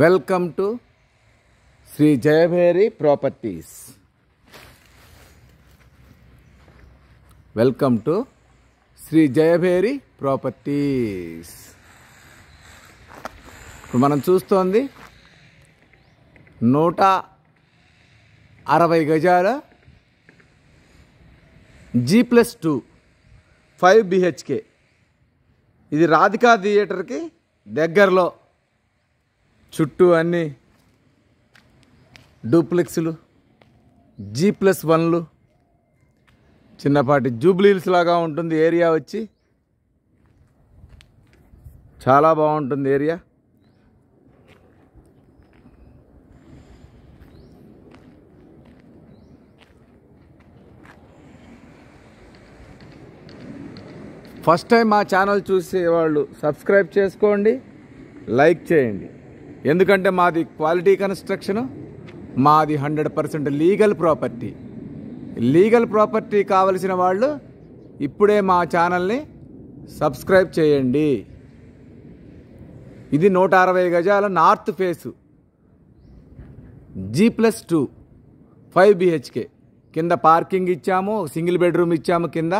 Welcome to Sri Jayabheri Properties. Welcome to Sri Jayabheri Properties. If you choose to see, 160 గజాల G+2 5 BHK. ఇది Radhika theatre కి దగ్గరలో చుట్టూ అన్ని డూప్లెక్స్లు G+1లు చిన్నపాటి జూబ్లీల్స్ లాగా ఉంటుంది ఏరియా వచ్చి చాలా బాగుంటుంది ఏరియా ఫస్ట్ టైం మా ఛానల్ చూసేవాళ్ళు సబ్స్క్రైబ్ చేసుకోండి లైక్ చేయండి ఎందుకంటే మాది క్వాలిటీ కన్స్ట్రక్షన్ మాది 100% లీగల్ ప్రాపర్టీ కావాల్సిన వాళ్ళు ఇప్పుడే మా ఛానల్ని సబ్స్క్రైబ్ చేయండి ఇది 160 గజాల నార్త్ ఫేస్ G+2 5 BHK కింద పార్కింగ్ ఇచ్చాము సింగిల్ బెడ్రూమ్ ఇచ్చాము కింద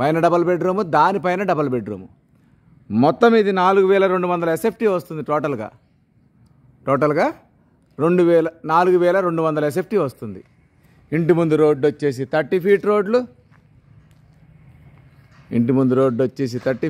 పైన డబుల్ బెడ్రూమ్ దానిపైన డబుల్ బెడ్రూమ్ మొత్తం ఇది 4200 SFT వస్తుంది టోటల్గా నాలుగు వేల రెండు వందల SFT వస్తుంది ఇంటి ముందు రోడ్డు వచ్చేసి 30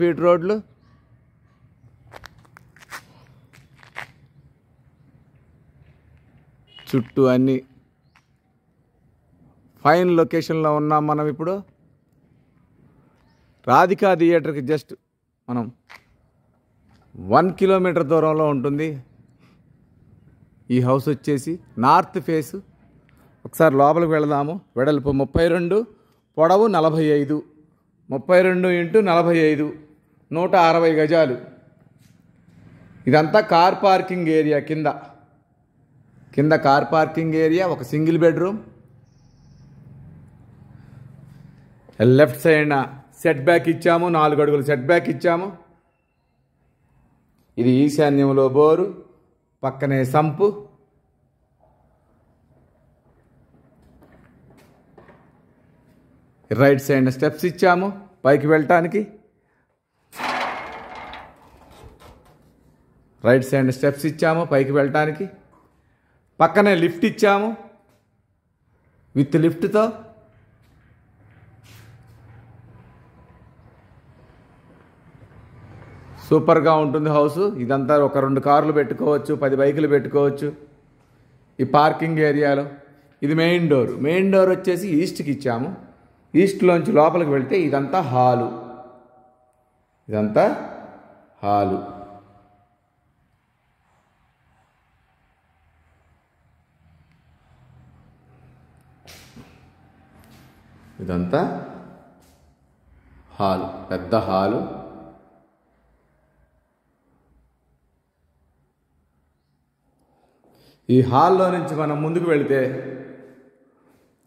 ఫీట్ రోడ్లు చుట్టూ అన్ని ఫైన్ లొకేషన్లో ఉన్నాం మనం ఇప్పుడు రాధికా థియేటర్కి జస్ట్ మనం 1 కిలోమీటర్ దూరంలో ఉంటుంది यह हाउस वच्चेसी नार्थ फेस ఒకసారి లోపలికి వెళ్దాము వెడల్పు 32 పొడవు 45 32 × 45 160 గజాలు ఇదంతా కార్ పార్కింగ్ ఏరియా కింద కార్ పార్కింగ్ ఏరియా ఒక single bedroom left side set back ఇచ్చాము 4 అడుగుల సెట్ బ్యాక్ ఇచ్చాము ఇది ఈశాన్యంలో బోరు పక్కనే సంపు రైట్ సైడ్ స్టెప్స్ ఇచ్చాము పైకి వెళ్ళటానికి పక్కనే లిఫ్ట్ ఇచ్చాము విత్ లిఫ్ట్తో సూపర్గా ఉంటుంది హౌస్ ఇదంతా ఒక 2 కార్లు పెట్టుకోవచ్చు 10 బైకులు పెట్టుకోవచ్చు ఈ పార్కింగ్ ఏరియాలో ఇది మెయిన్ డోర్ వచ్చేసి ఈస్ట్కి ఇచ్చాము ఈస్ట్లోంచి లోపలికి వెళ్తే ఇదంతా హాలు పెద్ద హాలు ఈ హాల్లో నుంచి మనం ముందుకు వెళ్తే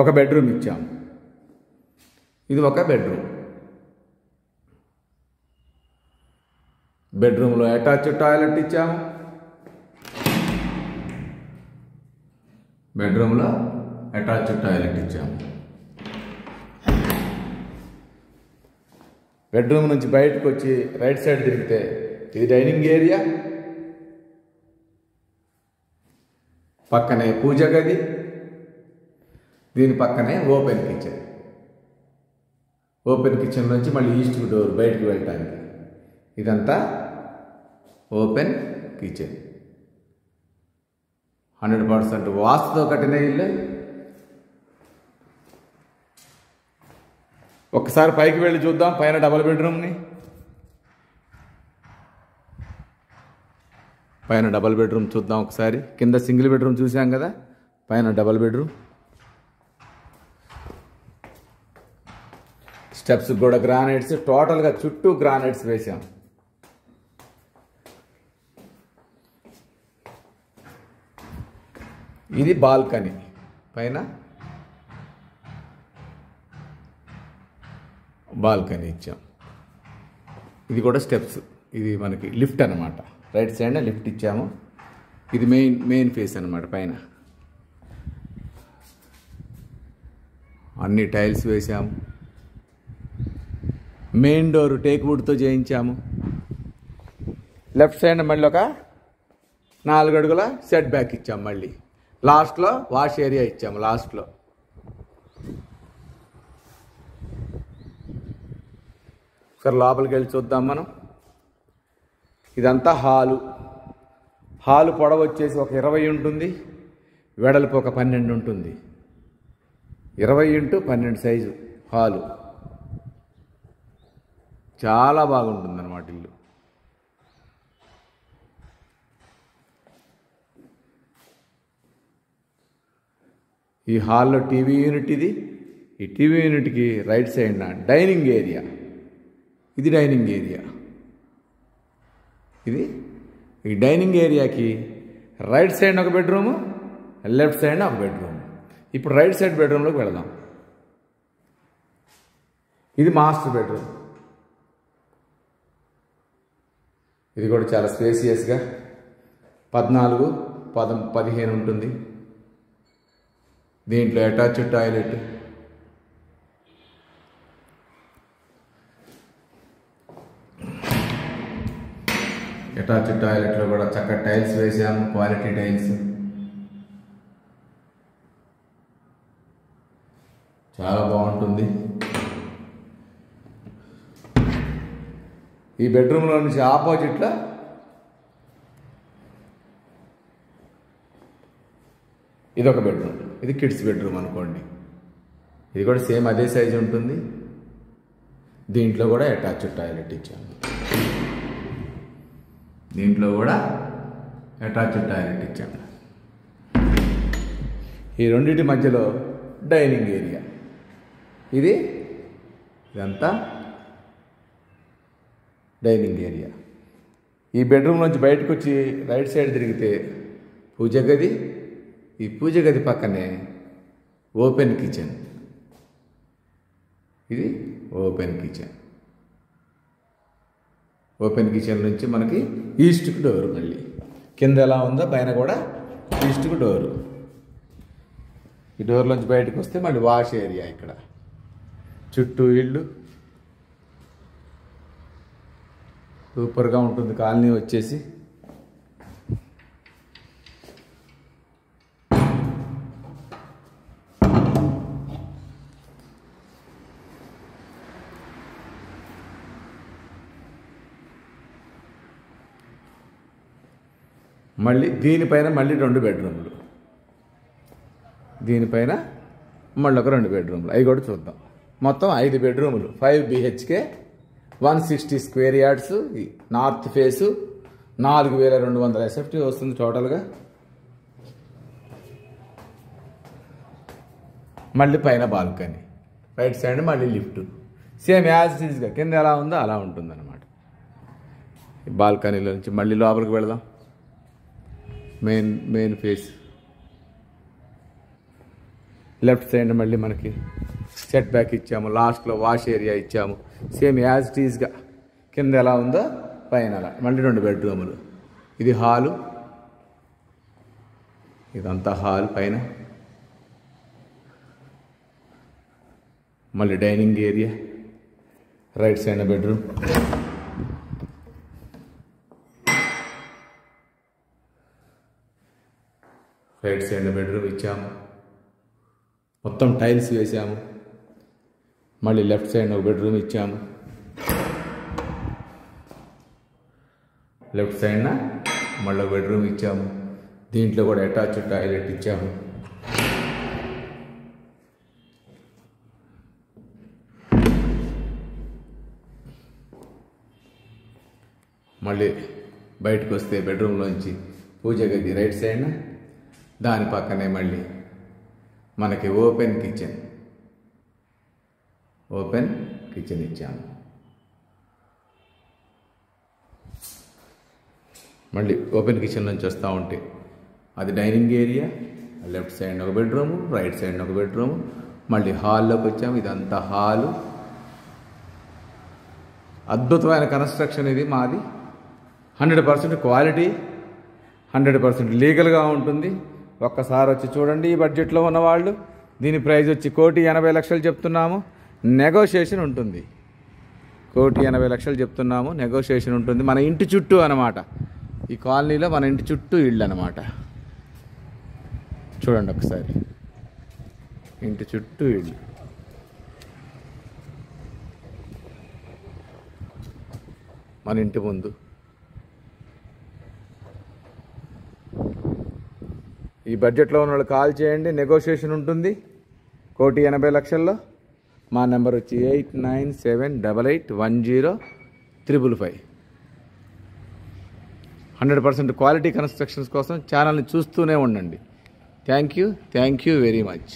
ఒక బెడ్రూమ్ ఇచ్చాము ఇది ఒక బెడ్రూమ్లో అటాచ్ టాయిలెట్ ఇచ్చాము బెడ్రూమ్ నుంచి బయటకు వచ్చి రైట్ సైడ్ తిరిగితే ఇది డైనింగ్ ఏరియా పక్కనే పూజ గది దీని పక్కనే ఓపెన్ కిచెన్ నుంచి మళ్ళీ ఈస్ట్ డోర్ బయటకు వెళ్ళటానికి ఇదంతా ఓపెన్ కిచెన్ 100% వాస్తుతో కట్టిన ఇల్లు ఒకసారి పైకి వెళ్ళి చూద్దాం పైన డబుల్ బెడ్రూమ్ని పైన డబుల్ బెడ్రూమ్ చూద్దాం ఒకసారి కింద సింగిల్ బెడ్రూమ్ చూసాం కదా పైన డబుల్ బెడ్రూమ్ స్టెప్స్ కూడా గ్రానైట్స్ టోటల్గా చుట్టూ గ్రానైట్స్ వేసాం ఇది బాల్కనీ పైన బాల్కనీ ఇచ్చాం ఇది కూడా స్టెప్స్ ఇది మనకి లిఫ్ట్ అన్నమాట రైట్ సైడ్ లిఫ్ట్ ఇచ్చాము ఇది మెయిన్ ఫేస్ అన్నమాట. పైన అన్ని టైల్స్ వేసాము. మెయిన్ డోర్ టేక్ వుడ్తో చేయించాము. లెఫ్ట్ సైడ్ మళ్ళీ ఒక 4 అడుగుల సెట్ బ్యాక్ ఇచ్చాము. మళ్ళీ లాస్ట్లో వాష్ ఏరియా ఇచ్చాము. లాస్ట్లో ఒకసారి లోపలికి వెళ్ళి చూద్దాం మనం. ఇదంతా హాలు. హాలు పొడవు వచ్చేసి ఒక 20 ఉంటుంది, వెడల్పు ఒక 12 ఉంటుంది. 20x12 size hall. చాలా బాగుంటుందన్నమాట ఇల్లు. ఈ హాల్లో టీవీ యూనిట్ ఇది. ఈ టీవీ యూనిట్కి రైట్ సైడ్న డైనింగ్ ఏరియా. ఇది డైనింగ్ ఏరియా. ఇది ఈ డైనింగ్ ఏరియాకి రైట్ సైడ్ ఒక బెడ్రూము, లెఫ్ట్ సైడ్ ఒక బెడ్రూమ్. ఇప్పుడు రైట్ సైడ్ బెడ్రూమ్లోకి వెళదాం. ఇది మాస్టర్ బెడ్రూమ్. ఇది కూడా చాలా స్పేసియస్గా 14x15 ఉంటుంది. దీంట్లో అటాచ్డ్ టాయిలెట్. అటాచ్డ్ టాయిలెట్లో కూడా చక్కటి టైల్స్ వేసాము, క్వాలిటీ టైల్స్. చాలా బాగుంటుంది. ఈ బెడ్రూమ్లో నుంచి ఆపోజిట్లో ఇదొక బెడ్రూమ్. ఇది కిడ్స్ బెడ్రూమ్ అనుకోండి. ఇది కూడా సేమ్ అదే సైజు ఉంటుంది. దీంట్లో కూడా అటాచ్డ్ టాయిలెట్ ఇచ్చాము. ఈ రెండింటి మధ్యలో డైనింగ్ ఏరియా. ఇదంతా డైనింగ్ ఏరియా. ఈ బెడ్రూమ్ నుంచి బయటకు వచ్చి రైట్ సైడ్ తిరిగితే పూజ గది. ఈ పూజ గది పక్కనే ఓపెన్ కిచెన్. ఇది ఓపెన్ కిచెన్. ఓపెన్ కిచెన్ నుంచి మనకి ఈస్ట్కు డోరు. మళ్ళీ కింద ఎలా ఉందో పైన కూడా ఈస్ట్కు డోరు. ఈ డోర్ నుంచి బయటకు వస్తే మళ్ళీ వాష్ ఏరియా. ఇక్కడ చుట్టూ ఇళ్ళు. సూపర్గా ఉంటుంది కాలనీ వచ్చేసి. మళ్ళీ దీనిపైన మళ్ళీ 2 బెడ్రూమ్లు. దీనిపైన మళ్ళీ ఒక 2 బెడ్రూమ్లు. అవి కూడా చూద్దాం. మొత్తం 5 బెడ్రూములు. 5 BHK 160 square yards. North face. 4250 SFT వస్తుంది టోటల్గా. మళ్ళీ పైన బాల్కనీ. రైట్ సైడ్ మళ్ళీ లిఫ్ట్. సేమ్ యాజ్ ఈజ్గా కింద ఎలా ఉందో అలా ఉంటుందన్నమాట. బాల్కనీలో నుంచి మళ్ళీ లోపలికి వెళదాం. Main face. లెఫ్ట్ సైడ్ మళ్ళీ మనకి సెట్ బ్యాక్ ఇచ్చాము. లాస్ట్లో వాష్ ఏరియా ఇచ్చాము. సేమ్ యాజ్ టీజ్గా కింద ఎలా ఉందో పైన అలా. మళ్ళీ 2 బెడ్రూములు. ఇది హాలు. ఇదంతా హాల్. పైన మళ్ళీ dining area. Right side bedroom. Right side bedroom ఇచ్చాము. మొత్తం టైల్స్ వేసాము. మళ్ళీ లెఫ్ట్ సైడ్ ఒక బెడ్రూమ్ ఇచ్చాము. లెఫ్ట్ సైడ్న మళ్ళీ ఒక బెడ్రూమ్ ఇచ్చాము. దీంట్లో కూడా అటాచ్డ్ టాయిలెట్ ఇచ్చాము. మళ్ళీ బయటకు వస్తే బెడ్రూమ్లోంచి పూజ గది. రైట్ సైడ్న దాని పక్కనే మళ్ళీ మనకి ఓపెన్ కిచెన్. ఓపెన్ కిచెన్ ఇచ్చాము. మళ్ళీ ఓపెన్ కిచెన్ నుంచి వస్తూ ఉంటే అది డైనింగ్ ఏరియా. లెఫ్ట్ సైడ్ ఒక బెడ్రూము, రైట్ సైడ్ ఒక బెడ్రూము. మళ్ళీ హాల్లోకి వచ్చాము. ఇదంతా హాలు. అద్భుతమైన కన్స్ట్రక్షన్ ఇది మాది. 100% క్వాలిటీ, 100% లీగల్ గా ఉంటుంది। ఒక్కసారి వచ్చి చూడండి। ఈ బడ్జెట్ లో ఉన్న వాళ్ళు దీని ప్రైస్ వచ్చి 1,80,00,000 చెప్తున్నాము, నెగోషియేషన్ ఉంటుంది। 1,80,00,000 చెప్తున్నాము, నెగోషియేషన్ ఉంటుంది। మన ఇంటి చుట్టూ అన్నమాట, ఈ కాలనీలో మన ఇంటి చుట్టూ ఇళ్ళు అన్నమాట। చూడండి ఒకసారి, ఇంటి చుట్టూ ఇళ్ళు। మన ఇంటి ముందు ఈ బడ్జెట్లో ఉన్న వాళ్ళు కాల్ చేయండి, నెగోషియేషన్ ఉంటుంది। 1,80,00,000లో మా నెంబర్ వచ్చి 8978810555। 100% క్వాలిటీ కన్స్ట్రక్షన్స్ కోసం ఛానల్ని చూస్తూనే ఉండండి। Thank you very much.